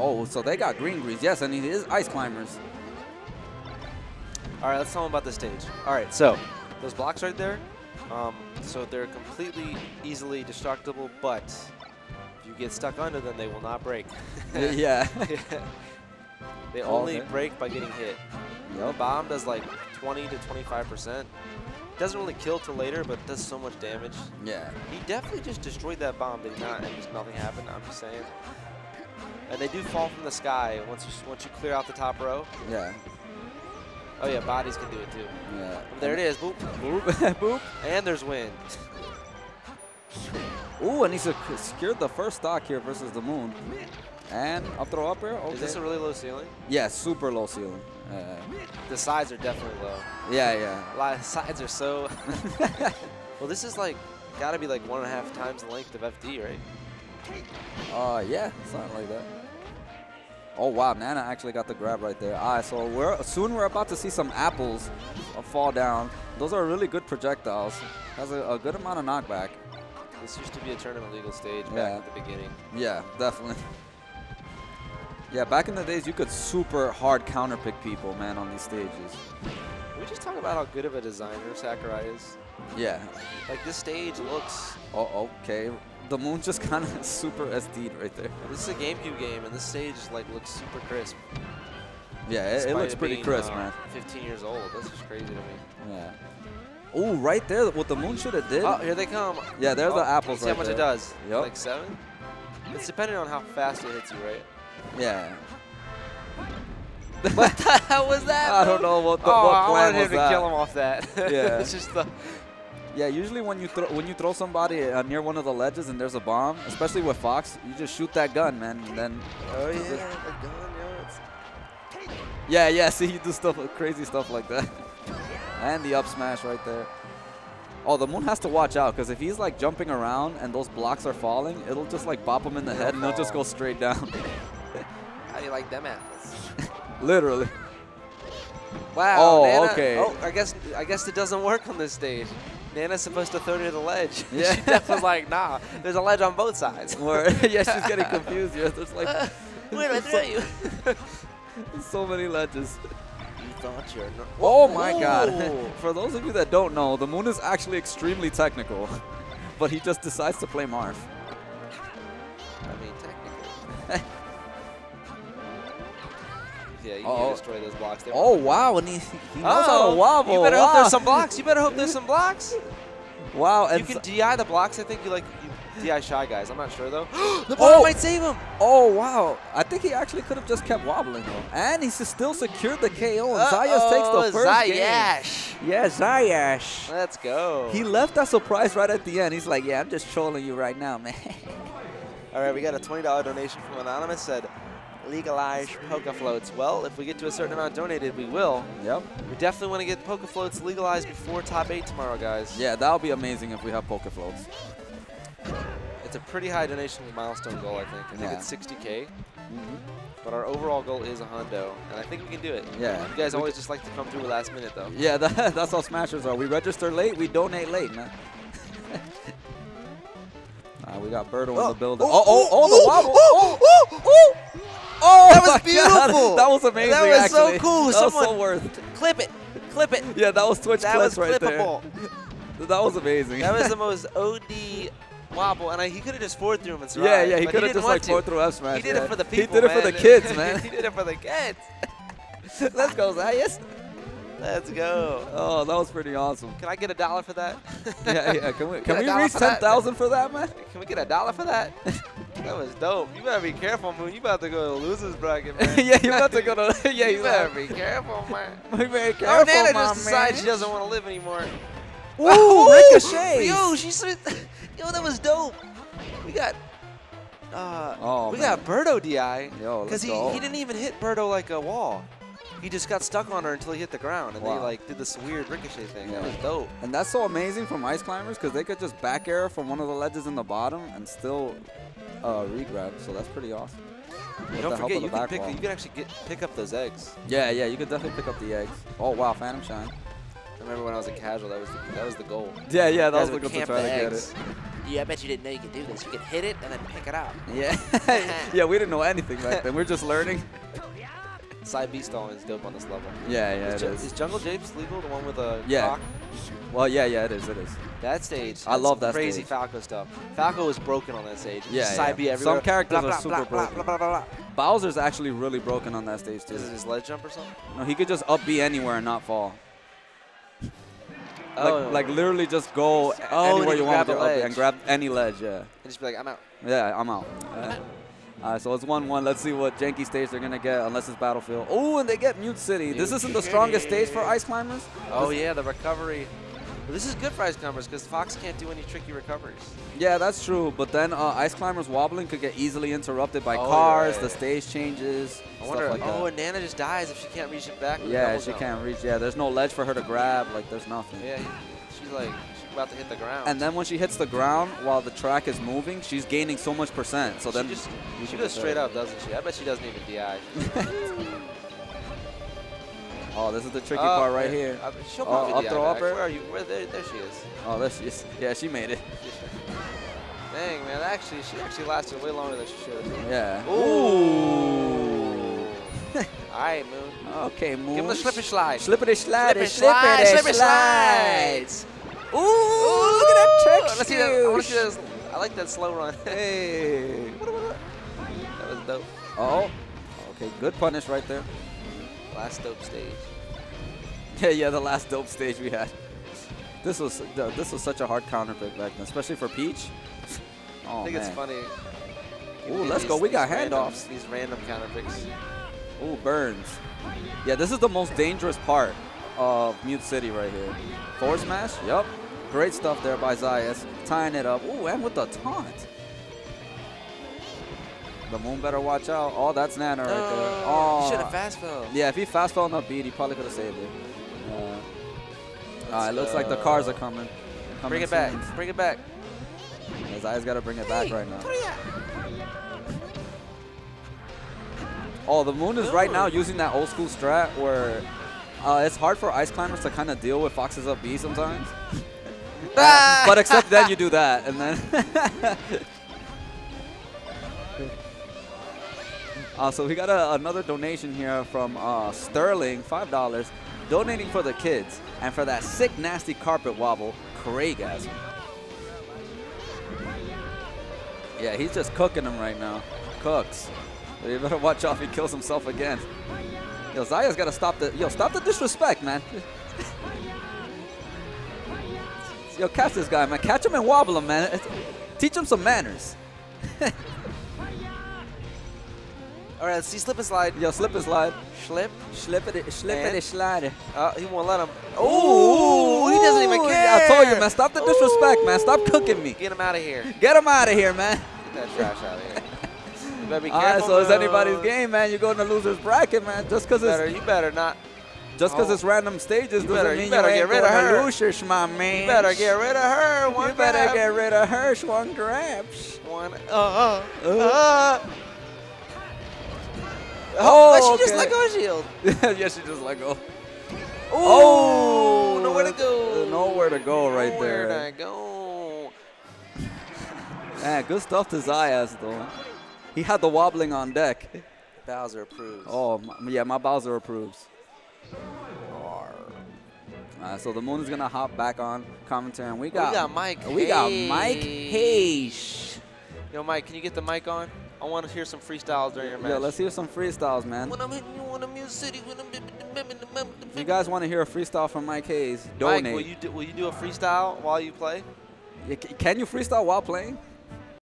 Oh, so they got green greens. Yes, and it is Ice Climbers. All right, let's tell them about the stage. All right, so those blocks right there, so they're completely easily destructible, but if you get stuck under them, they will not break. Yeah. They only break by getting hit. Yep. The bomb does like 20 to 25%. Doesn't really kill till later, but does so much damage. Yeah. He definitely just destroyed that bomb, did he not? And just nothing happened, I'm just saying. And they do fall from the sky once you clear out the top row. Yeah. Oh yeah, bodies can do it too. Yeah. Well, there it is. Boop, boop, boop. And there's wind. Ooh, and he secured the first stock here versus the moon. And up throw up here. Okay. Is this a really low ceiling? Yeah, super low ceiling. The sides are definitely low. Yeah, yeah. A lot of sides are so. Well, this is like gotta be like 1.5 times the length of FD, right? Yeah, something like that. Oh wow, Nana actually got the grab right there. Alright, so soon we're about to see some apples fall down. Those are really good projectiles. Has a good amount of knockback. This used to be a tournament legal stage back at the beginning. Yeah, definitely. Yeah, back in the days, you could super hard counterpick people, man, on these stages. Can we just talk about how good of a designer Sakurai is? Yeah. Like, this stage looks... Oh, okay. The moon just kind of super SD'd right there. This is a GameCube game, and this stage, like, looks super crisp. Yeah, it looks pretty crisp, man. 15 years old. That's just crazy to me. Yeah. Oh, right there, what the moon should have did. Oh, here they come. Yeah, there's the apples right there. See how much it does? Yep. Like 7? It's dependent on how fast it hits you, right? Yeah. What the hell was that? I don't know what the what plan was that. I wanted him to kill him off that. Yeah. It's just the. Yeah, usually when you throw somebody near one of the ledges and there's a bomb, especially with Fox, you just shoot that gun, man, and then. Oh yeah, the gun, yo. It's... Yeah. See, you do stuff crazy stuff like that, and the up smash right there. Oh, the moon has to watch out because if he's like jumping around and those blocks are falling, it'll just like bop him in the head and he'll just go straight down. How do you like them apples? Literally. Wow. Oh, Nana, okay. Oh, I guess it doesn't work on this stage. Nana's supposed to throw near the ledge. Yeah. She was like, nah, there's a ledge on both sides. Yeah, she's getting confused. Yeah, there's like. Where I throw you? So many ledges. You thought you're not. Oh my God! For those of you that don't know, the moon is actually extremely technical, but he just decides to play Marf. I mean, technical. Yeah, you can destroy those blocks there. Oh, wow, and he knows how to wobble. You better hope there's some blocks. You better hope there's some blocks. Wow. And you can DI the blocks. I think you DI Shy Guys. I'm not sure, though. The ball might save him. Oh, wow. I think he actually could have just kept wobbling, though. And he still secured the KO, and Zayas takes the first game. Yeah, Zayas. Let's go. He left that surprise right at the end. He's like, yeah, I'm just trolling you right now, man. All right, we got a $20 donation from Anonymous. Said, legalize Pokefloats. Well, if we get to a certain amount donated, we will. Yep. We definitely want to get Pokefloats legalized before top 8 tomorrow, guys. Yeah, that would be amazing if we have Pokefloats. It's a pretty high donation milestone goal, I think. I think it's 60K. But our overall goal is a hundo, and I think we can do it. Yeah. You guys always just like to come through last minute, though. Yeah, that's how Smashers are. We register late, we donate late, man. We got Birdo in the building. The wobble. Oh, that was beautiful. God. That was amazing. That was so cool. That was so worth it. Clip it. Yeah, that was Twitch clips right there. That was amazing. That was the most OD wobble, and he could have just forward through him and survived. Yeah, he could have just like forward through F smash. He did it for the people. He did it for the kids, man. He did it for the kids. Let's go, Zayas. Let's go. Oh, that was pretty awesome. Can I get $1 for that? Yeah. Can we reach 10,000 for that, man? Can we get $1 for that? That was dope. You better be careful, Moon. You about to go to losers bracket, man. Yeah, you about to go to. Yeah, you better be careful, man. You better be careful, man. Nana just decided she doesn't want to live anymore. Ooh, ricochet! Yo, yo, that was dope. We got. We got Birdo DI. Yo, because he didn't even hit Birdo like a wall. He just got stuck on her until he hit the ground, and they like did this weird ricochet thing. Yeah. That was dope. And that's so amazing from Ice Climbers because they could just back air from one of the ledges in the bottom and still re-grab. So that's pretty awesome. Don't forget, you can actually pick up those eggs. Yeah, you can definitely pick up the eggs. Oh wow, Phantom Shine! I remember when I was a casual, that was the goal. Yeah, that was the goal to try to get it. I bet you didn't know you could do this. You could hit it and then pick it up. Yeah. Yeah, we didn't know anything back then. We're just learning. Side B stalling is dope on this level. Yeah, yeah, it is. Is Jungle Japes legal? The one with a rock? Well, yeah, it is. That stage. I love that crazy stage. Falco stuff. Falco is broken on that stage. It's side B everywhere. Some characters are super broken. Bowser's actually really broken on that stage, too. Is it his ledge jump or something? No, he could just up B anywhere and not fall. Like literally just go anywhere you want with your up B and grab any ledge, yeah. And just be like, I'm out. Yeah, I'm out. All right, so it's 1-1. Let's see what janky stage they're going to get, unless it's Battlefield. Oh, and they get Mute City. This isn't the strongest stage for Ice Climbers. Oh, yeah, the recovery. Well, this is good for Ice Climbers because Fox can't do any tricky recoveries. Yeah, that's true. But then Ice Climbers wobbling could get easily interrupted by cars, the stage changes, I wonder, stuff like that. And Nana just dies if she can't reach it back. Yeah, she can't reach. Yeah, there's no ledge for her to grab. Like, there's nothing. Yeah, she's like... about to hit the ground. And then when she hits the ground while the track is moving, she's gaining so much percent. So then she goes straight up, doesn't she? I bet she doesn't even DI. Oh, this is the tricky part right here. She'll probably DI. Throw up her. Where are you? There she is. Oh, there she is. Yeah, she made it. Dang, man. Actually, she actually lasted way longer than she should. Yeah. Ooh. All right, Moon. Okay, Moon. Give him the slippity slide. Slippity slide. Slippity slide. Ooh, look at that trick. Let's see that. I like that slow run. Hey. That was dope. Oh. Okay, good punish right there. Last dope stage. Yeah, the last dope stage we had. This was such a hard counter pick back then, especially for Peach. Oh, I think it's funny. Ooh, let's go. We got handoffs. These random counter picks. Ooh, burns. Yeah, this is the most dangerous part of Mute City right here. Forward smash, yep. Great stuff there by Zayas. Tying it up. Ooh, and with the taunt. The Moon better watch out. Oh, that's Nana right there. Oh, he should have fast fell. Yeah, if he fast fell on that beat, he probably could have saved it. All right, looks like the cars are coming. Bring it back. Bring it back. Yeah, Zayas got to bring it back right now. Oh, the Moon is right now using that old school strat where it's hard for Ice Climbers to kind of deal with Fox's up B sometimes. But except then you do that, and then... so we got another donation here from Sterling, $5, donating for the kids and for that sick, nasty carpet wobble, Craigasm. Yeah, he's just cooking them right now. Cooks. You better watch out if he kills himself again. Yo, Zaya's gotta stop the stop the disrespect, man. Yo, catch this guy, man. Catch him and wobble him, man. Teach him some manners. Alright, let's see slip and slide. Yo, slip and slide. Slip it, slide. He won't let him. Ooh, he doesn't even care. Yeah, I told you, man. Stop the disrespect, man. Stop cooking me. Get him out of here. Get him out of here, man. Get that trash out of here. Careful, All right, so it's anybody's game, man. You go in the loser's bracket, man. Just because it's just because it's random stages doesn't mean you better get rid of her. Losers, my man. You better get rid of her. One you better grab. Get rid of her. One grabs. One. Oh, she just let go shield. Yeah, she just let go. Oh, nowhere to go. Nowhere to go right there. Nowhere to go. Yeah, good stuff to Zayas though. He had the wobbling on deck. Bowser approves. Oh, my Bowser approves. So the Moon is going to hop back on commentary. And we got Mike Hayes. We got Mike Hayes. Yo, Mike, can you get the mic on? I want to hear some freestyles during your match. Yeah, let's hear some freestyles, man. When I'm hitting you on a Mute City, when I'm if you guys want to hear a freestyle from Mike Hayes, donate. Mike, will you do a freestyle while you play? Yeah, can you freestyle while playing?